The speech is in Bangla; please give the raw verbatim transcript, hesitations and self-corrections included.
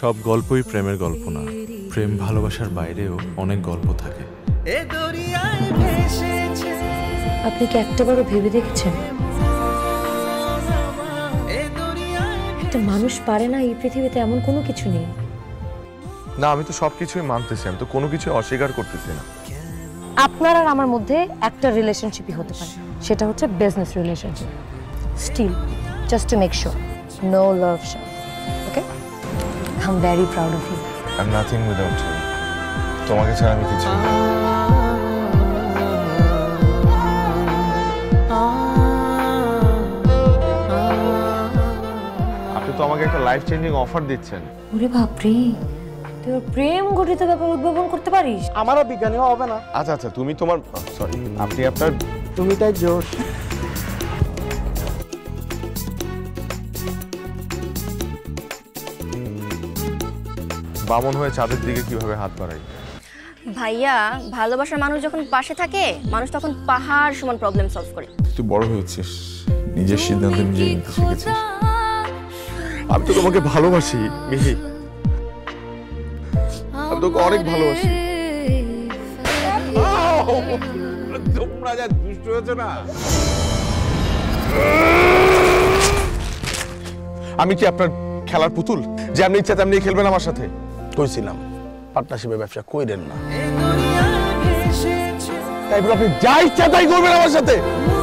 সব গল্পই প্রেমের গল্প না, প্রেম ভালোবাসার বাইরেও অনেক গল্প থাকে। আপনি কি একটাবারও ভেবে দেখেছেন মানুষ পারে না, এই পৃথিবীতে এমন কোনো কিছু নেই? না, আমি তো সবকিছুই মানতেছি, আমি তো কোনো কিছু অস্বীকার করতেছি না। আপনার আর আমার মধ্যে একটা রিলেশনশিপই হতে পারে, সেটা হচ্ছে business relationship. Still just to make sure, no love shot, okay? I am very proud of you. I am nothing without you. তোমাকে ছাড়া আমি কিছু না। আপনি তো আমাকে একটা লাইফ চেঞ্জিং অফার দিচ্ছেন। ওরে বাপ রে, তুই প্রেম গঠিত ব্যাপার উদ্ভাবন করতে পারিস? আমারও বিজ্ঞানী হবে না। আচ্ছা আচ্ছা, তুমি তোমার সরি আপনি আপনার তুমি তাই জোশ। বামন হয়ে চাঁদের দিকে কিভাবে হাত বাড়াই? ভাইয়া, ভালোবাসার মানুষ যখন পাশে থাকে, মানুষ তখন পাহাড় সমান প্রবলেম সলভ করে। তুই বড় হয়েছিস, নিজের সিদ্ধান্ত নিজে নিতে শিখেছিস। আমি তো তোমাকে ভালোবাসি মিহি, আমি তোকে অনেক ভালোবাসি। তোমরা যা দুষ্ট হয়েছে না, আমি কি আপনার খেলার পুতুল যে আপনি ইচ্ছা তেমনি খেলবেন আমার সাথে? কইছিলাম পার্টনারশিপে ব্যবসা কইরেন না, তাই বলে আপনি যা ইচ্ছা তাই করবেন আমার সাথে।